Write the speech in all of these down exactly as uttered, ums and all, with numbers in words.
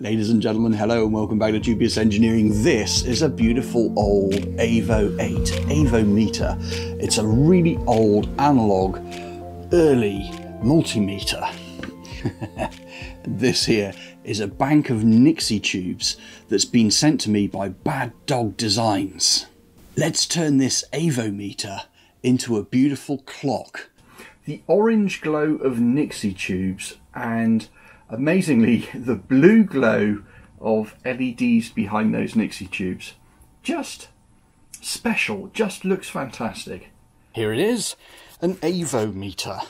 Ladies and gentlemen, hello and welcome back to Dubious Engineering. This is a beautiful old Avo eight, Avometer. It's a really old analog, early multimeter. This here is a bank of Nixie tubes that's been sent to me by Bad Dog Designs. Let's turn this Avometer into a beautiful clock. The orange glow of Nixie tubes and amazingly, the blue glow of L E Ds behind those Nixie tubes. Just special, just looks fantastic. Here it is, an Avometer.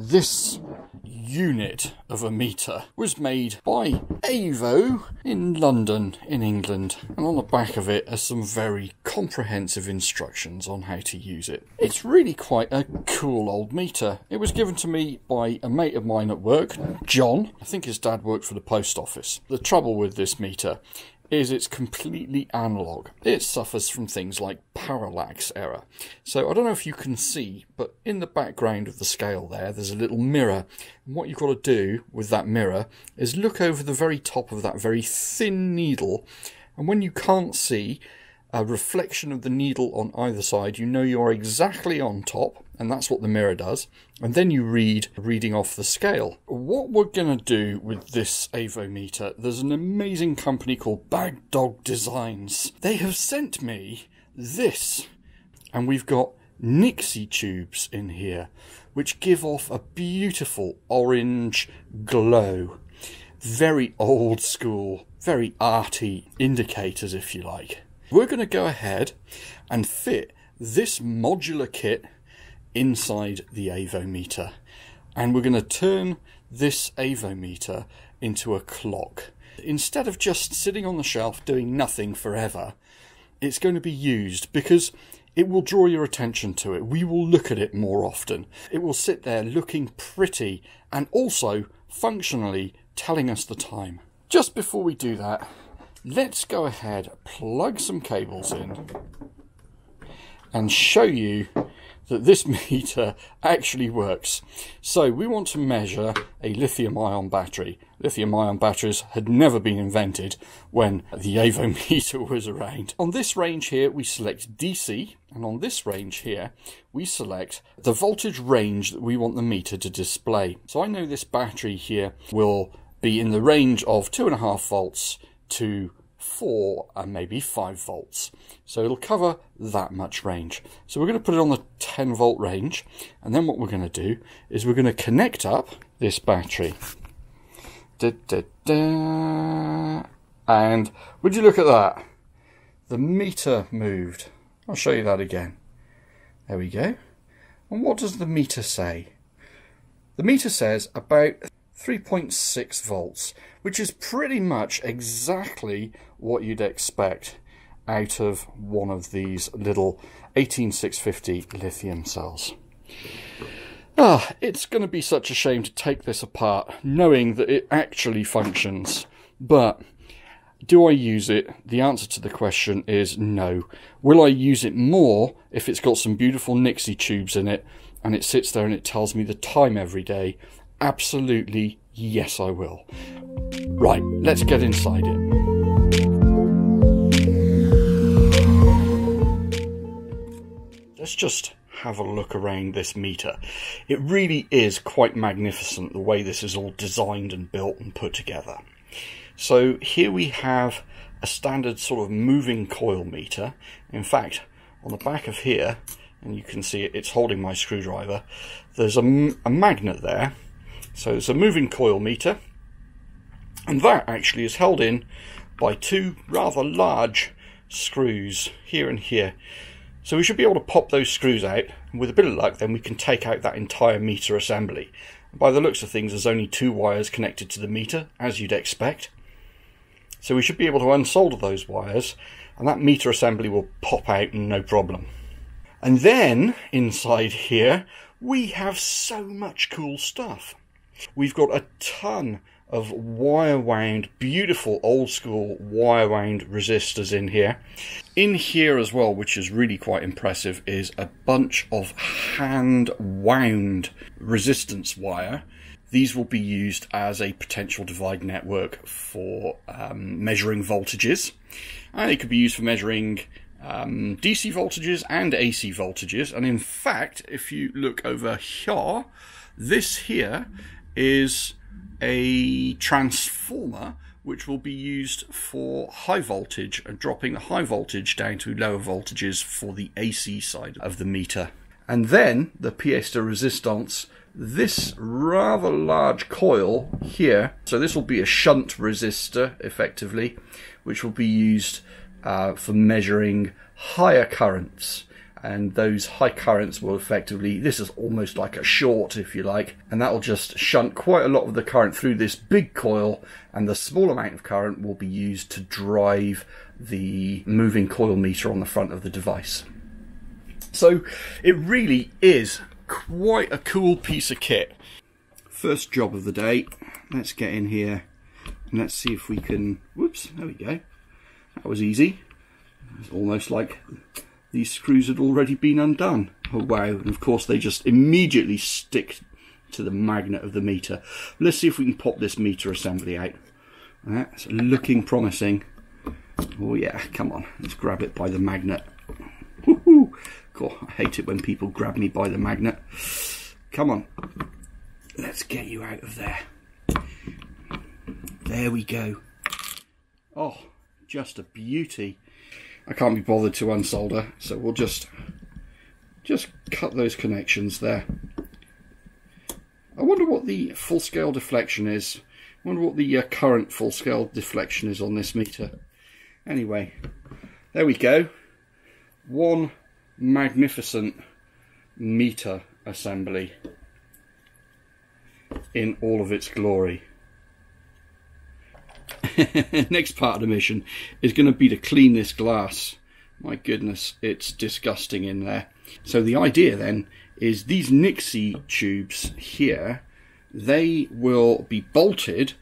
This unit of a meter was made by Avo in London, in England. And on the back of it are some very comprehensive instructions on how to use it. It's really quite a cool old meter. It was given to me by a mate of mine at work, John. I think his dad worked for the post office. The trouble with this meter is it's completely analog. It suffers from things like parallax error. So I don't know if you can see, but in the background of the scale there, there's a little mirror. And what you've got to do with that mirror is look over the very top of that very thin needle. And when you can't see a reflection of the needle on either side, you know you're exactly on top. And that's what the mirror does. And then you read reading off the scale. What we're going to do with this Avometer, there's an amazing company called Bad Dog Designs. They have sent me this. And we've got Nixie tubes in here, which give off a beautiful orange glow. Very old school, very arty indicators, if you like. We're going to go ahead and fit this modular kit inside the Avometer, and we're going to turn this Avometer into a clock. Instead of just sitting on the shelf doing nothing forever, it's going to be used because it will draw your attention to it. We will look at it more often. It will sit there looking pretty and also functionally telling us the time. Just before we do that, let's go ahead, plug some cables in and show you that this meter actually works. So we want to measure a lithium-ion battery. Lithium-ion batteries had never been invented when the Avometer was around. On this range here, we select D C, and on this range here, we select the voltage range that we want the meter to display. So I know this battery here will be in the range of two and a half volts to four and maybe five volts. So it'll cover that much range. So we're going to put it on the ten volt range. And then what we're going to do is we're going to connect up this battery. Da, da, da. And would you look at that? The meter moved. I'll show you that again. There we go. And what does the meter say? The meter says about three point six volts, which is pretty much exactly what you'd expect out of one of these little eighteen six fifty lithium cells. Ah, it's going to be such a shame to take this apart, knowing that it actually functions. But do I use it? The answer to the question is no. Will I use it more if it's got some beautiful Nixie tubes in it and it sits there and it tells me the time every day? Absolutely, yes, I will. Right, let's get inside it. Let's just have a look around this meter. It really is quite magnificent the way this is all designed and built and put together. So here we have a standard sort of moving coil meter. In fact, on the back of here, and you can see it's holding my screwdriver, there's a, a magnet there. So it's a moving coil meter, and that actually is held in by two rather large screws here and here. So we should be able to pop those screws out, and with a bit of luck then we can take out that entire meter assembly. By the looks of things, there's only two wires connected to the meter, as you'd expect. So we should be able to unsolder those wires, and that meter assembly will pop out no problem. And then inside here we have so much cool stuff. We've got a ton of wire-wound, beautiful old-school wire-wound resistors in here. In here as well, which is really quite impressive, is a bunch of hand-wound resistance wire. These will be used as a potential divide network for um, measuring voltages. And they could be used for measuring um, D C voltages and A C voltages. And in fact, if you look over here, this here is a transformer which will be used for high voltage and dropping the high voltage down to lower voltages for the A C side of the meter. And then the pièce de résistance, this rather large coil here, so this will be a shunt resistor effectively, which will be used uh, for measuring higher currents. And those high currents will effectively, this is almost like a short if you like, and that will just shunt quite a lot of the current through this big coil, and the small amount of current will be used to drive the moving coil meter on the front of the device. So it really is quite a cool piece of kit. First job of the day, let's get in here and let's see if we can, whoops, there we go, that was easy. It's almost like these screws had already been undone. Oh wow, and of course they just immediately stick to the magnet of the meter. Let's see if we can pop this meter assembly out. That's looking promising. Oh yeah, come on, let's grab it by the magnet. Woohoo! God, I hate it when people grab me by the magnet. Come on, let's get you out of there. There we go. Oh, just a beauty. I can't be bothered to unsolder, so we'll just just cut those connections there. I wonder what the full-scale deflection is. I wonder what the uh, current full-scale deflection is on this meter. Anyway, there we go. One magnificent meter assembly in all of its glory. Next part of the mission is going to be to clean this glass. My goodness, it's disgusting in there. So the idea then is these Nixie tubes here, they will be bolted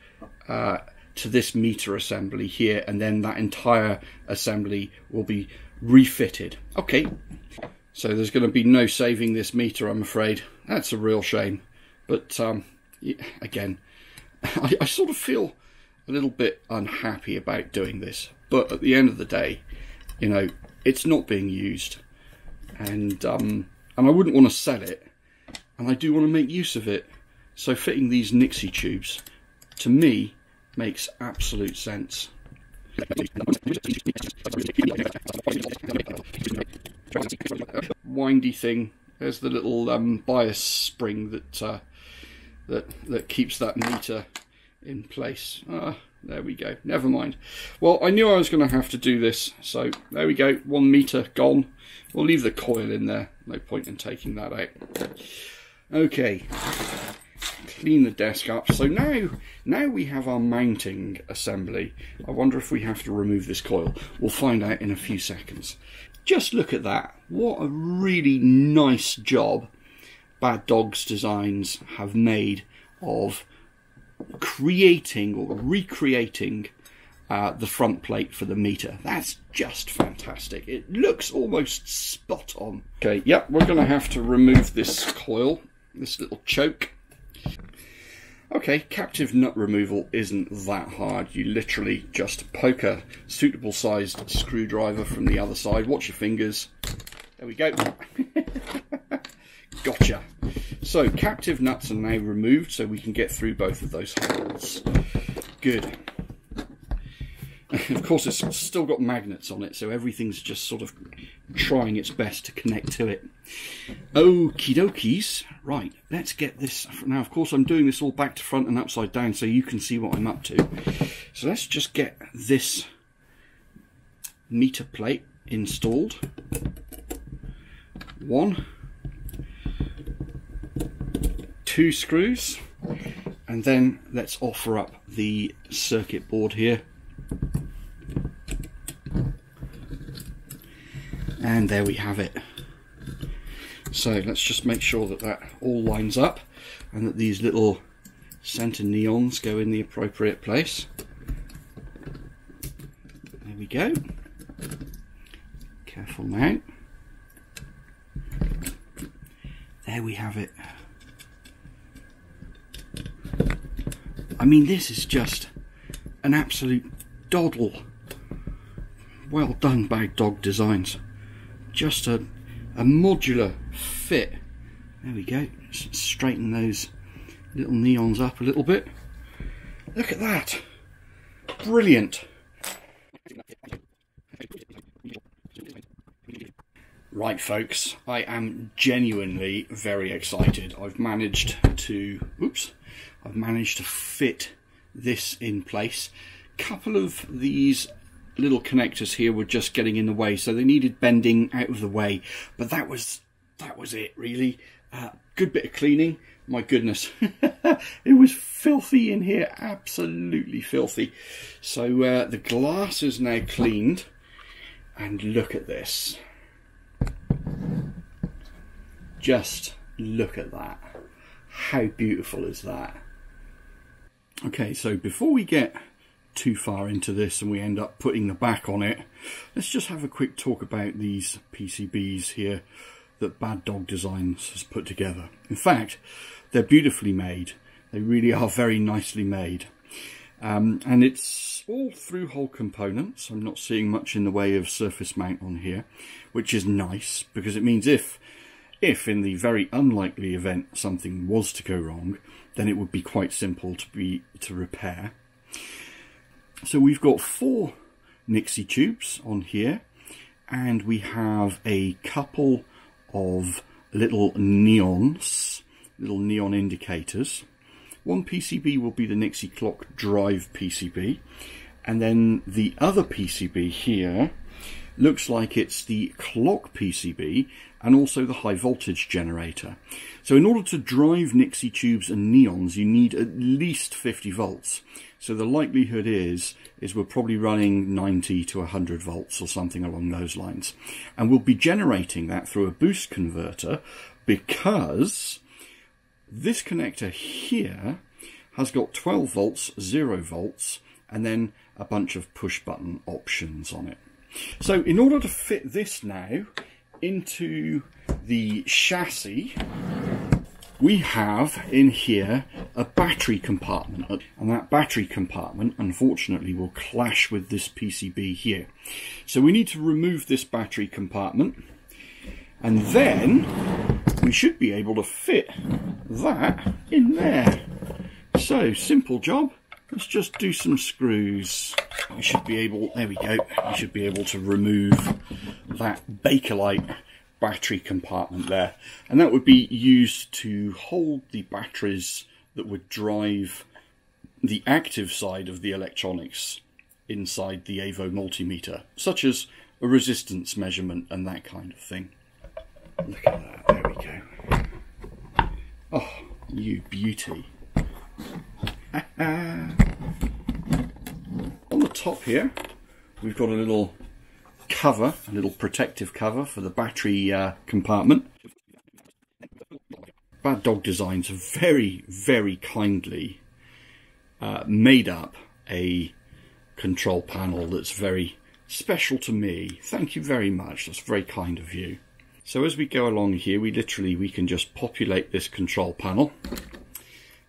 uh, to this meter assembly here, and then that entire assembly will be refitted. Okay, so there's going to be no saving this meter, I'm afraid. That's a real shame. But um, again, I, I sort of feel a little bit unhappy about doing this, but at the end of the day, you know, it's not being used, and um, and I wouldn't want to sell it, and I do want to make use of it. So fitting these Nixie tubes to me makes absolute sense. Windy thing. There's the little um, bias spring that uh, that that keeps that meter in place. Ah, there we go, never mind. Well, I knew I was going to have to do this, so there we go, one meter gone. We'll leave the coil in there, no point in taking that out. Okay, clean the desk up. So now now we have our mounting assembly. I wonder if we have to remove this coil. We'll find out in a few seconds. Just look at that, what a really nice job Bad Dog Designs have made of creating or recreating uh, the front plate for the meter. That's just fantastic. It looks almost spot on. Okay, yep, we're going to have to remove this coil, this little choke. Okay, captive nut removal isn't that hard. You literally just poke a suitable sized screwdriver from the other side. Watch your fingers. There we go. Gotcha. So captive nuts are now removed, so we can get through both of those holes. Good. Of course, it's still got magnets on it, so everything's just sort of trying its best to connect to it. Okie dokies. Right, let's get this. Now, of course, I'm doing this all back to front and upside down so you can see what I'm up to. So let's just get this meter plate installed. One. Two screws, and then let's offer up the circuit board here, and there we have it. So let's just make sure that that all lines up and that these little center neons go in the appropriate place. There we go, careful now. There we have it. I mean, this is just an absolute doddle. Well done, Bad Dog Designs. Just a, a modular fit. There we go. Let's straighten those little neons up a little bit. Look at that. Brilliant. Right, folks, I am genuinely very excited. I've managed to, oops, I've managed to fit this in place. A couple of these little connectors here were just getting in the way, so they needed bending out of the way. But that was, that was it, really. Uh, good bit of cleaning. My goodness, it was filthy in here, absolutely filthy. So uh, the glass is now cleaned, and look at this. Just look at that. How beautiful is that? Okay, so before we get too far into this and we end up putting the back on it, let's just have a quick talk about these P C Bs here that Bad Dog Designs has put together. In fact, they're beautifully made. They really are very nicely made. Um, and it's all through-hole components. I'm not seeing much in the way of surface mount on here, which is nice, because it means if If, in the very unlikely event something was to go wrong, then it would be quite simple to be to repair. So we've got four Nixie tubes on here, and we have a couple of little neons, little neon indicators. One P C B will be the Nixie clock drive P C B, and then the other P C B here looks like it's the clock P C B and also the high voltage generator. So in order to drive Nixie tubes and neons, you need at least fifty volts. So the likelihood is, is we're probably running ninety to one hundred volts or something along those lines. And we'll be generating that through a boost converter, because this connector here has got twelve volts, zero volts, and then a bunch of push button options on it. So in order to fit this now into the chassis, we have in here a battery compartment, and that battery compartment unfortunately will clash with this P C B here. So we need to remove this battery compartment, and then we should be able to fit that in there. So, simple job. Let's just do some screws. We should be able, there we go, we should be able to remove that Bakelite battery compartment there. And that would be used to hold the batteries that would drive the active side of the electronics inside the Avo multimeter, such as a resistance measurement and that kind of thing. Look at that, there we go. Oh, you beauty. Uh, on the top here we've got a little cover, a little protective cover for the battery uh, compartment. Bad Dog Designs have very, very kindly uh, made up a control panel that's very special to me. Thank you very much, that's very kind of you. So as we go along here, we literally, we can just populate this control panel,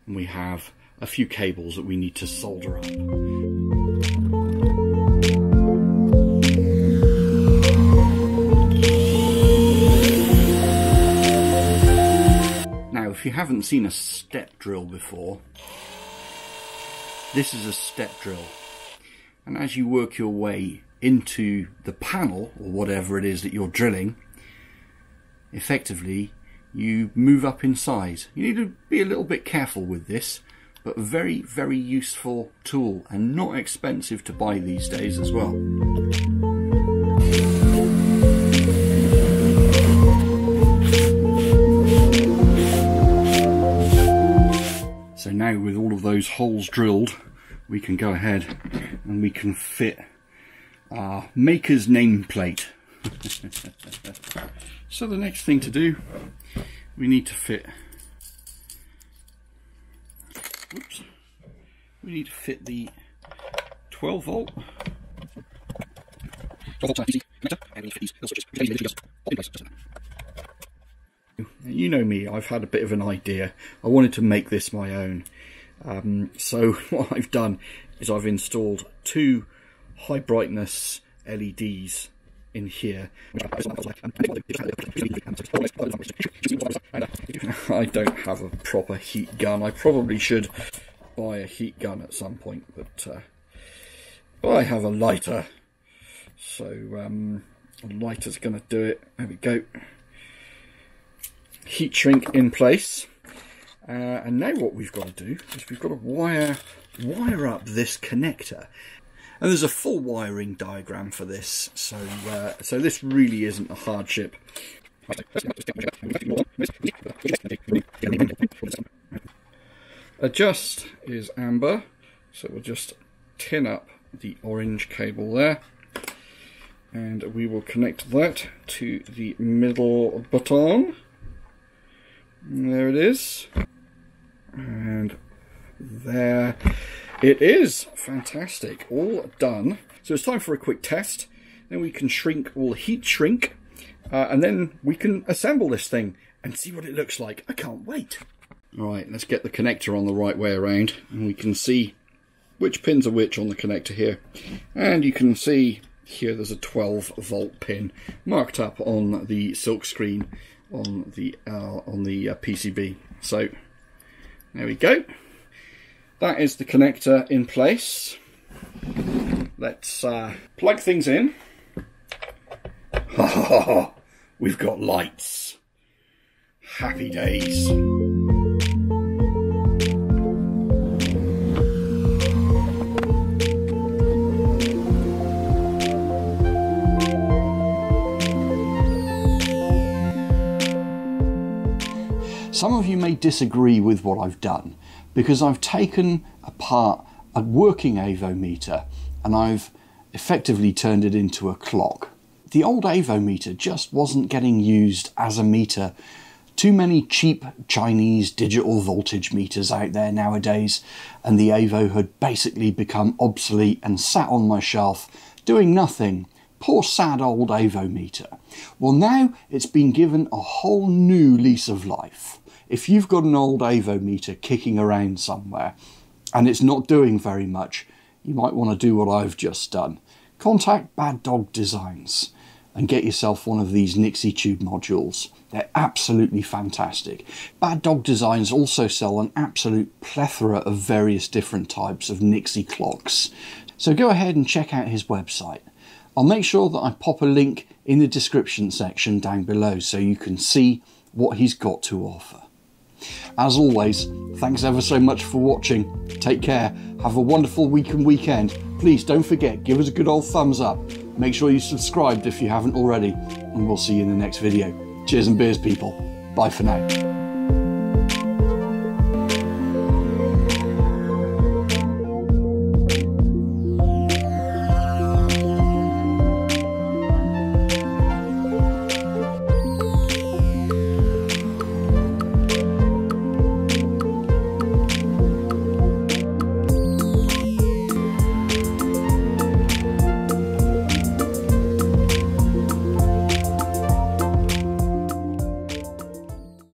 and we have a few cables that we need to solder up. Now, if you haven't seen a step drill before, this is a step drill. And as you work your way into the panel, or whatever it is that you're drilling, effectively, you move up in size. You need to be a little bit careful with this, but very, very useful tool, and not expensive to buy these days as well. So now with all of those holes drilled, we can go ahead and we can fit our maker's nameplate. So the next thing to do, we need to fit Oops. We need to fit the twelve volt connector, and we need to fit these little switches. You know me, I've had a bit of an idea. I wanted to make this my own, Um, so what I've done is I've installed two high brightness L E Ds in here. I don't have a proper heat gun. I probably should buy a heat gun at some point, but uh, I have a lighter. So um, a lighter's going to do it. There we go. Heat shrink in place. Uh, and now what we've got to do is we've got to wire wire up this connector. And there's a full wiring diagram for this, so uh, so this really isn't a hardship. Adjust is amber, so we'll just tin up the orange cable there. And we will connect that to the middle button. There it is. And there it is. Fantastic. All done. So it's time for a quick test. Then we can shrink or heat shrink. Uh, and then we can assemble this thing and see what it looks like. I can't wait. All right, let's get the connector on the right way around. And we can see which pins are which on the connector here. And you can see here there's a twelve volt pin marked up on the silk screen on the uh, on the uh, P C B. So there we go. That is the connector in place. Let's uh, plug things in. Ha ha ha ha! We've got lights. Happy days. Some of you may disagree with what I've done, because I've taken apart a working Avometer and I've effectively turned it into a clock. The old Avometer just wasn't getting used as a meter. Too many cheap Chinese digital voltage meters out there nowadays, and the Avo had basically become obsolete and sat on my shelf doing nothing. Poor sad old Avometer. Well, now it's been given a whole new lease of life. If you've got an old Avometer kicking around somewhere and it's not doing very much, you might want to do what I've just done. Contact Bad Dog Designs and get yourself one of these Nixie tube modules. They're absolutely fantastic. Bad Dog Designs also sell an absolute plethora of various different types of Nixie clocks. So go ahead and check out his website. I'll make sure that I pop a link in the description section down below so you can see what he's got to offer. As always, thanks ever so much for watching. Take care, have a wonderful week and weekend. Please don't forget, give us a good old thumbs up. Make sure you subscribed if you haven't already, and we'll see you in the next video. Cheers and beers, people. Bye for now.